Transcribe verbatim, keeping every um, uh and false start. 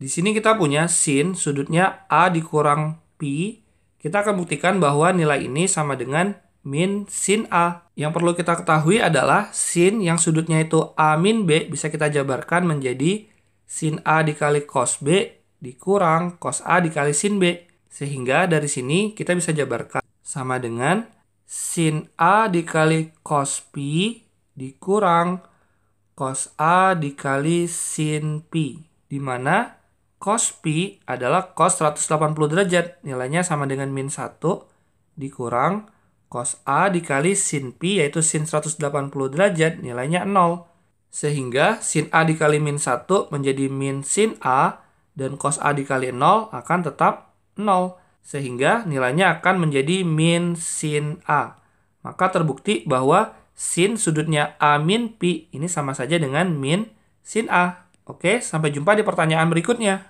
Di sini kita punya sin sudutnya A dikurang pi. Kita akan buktikan bahwa nilai ini sama dengan min sin A. Yang perlu kita ketahui adalah sin yang sudutnya itu A min B bisa kita jabarkan menjadi sin A dikali cos B dikurang cos A dikali sin B. Sehingga dari sini kita bisa jabarkan sama dengan sin A dikali cos pi dikurang cos A dikali sin pi. Dimana cos pi adalah cos seratus delapan puluh derajat, nilainya sama dengan min satu dikurang cos A dikali sin pi, yaitu sin seratus delapan puluh derajat, nilainya nol. Sehingga sin A dikali min satu menjadi min sin A, dan cos A dikali nol akan tetap nol. Sehingga nilainya akan menjadi min sin A. Maka terbukti bahwa sin sudutnya A min pi ini sama saja dengan min sin A. Oke, sampai jumpa di pertanyaan berikutnya.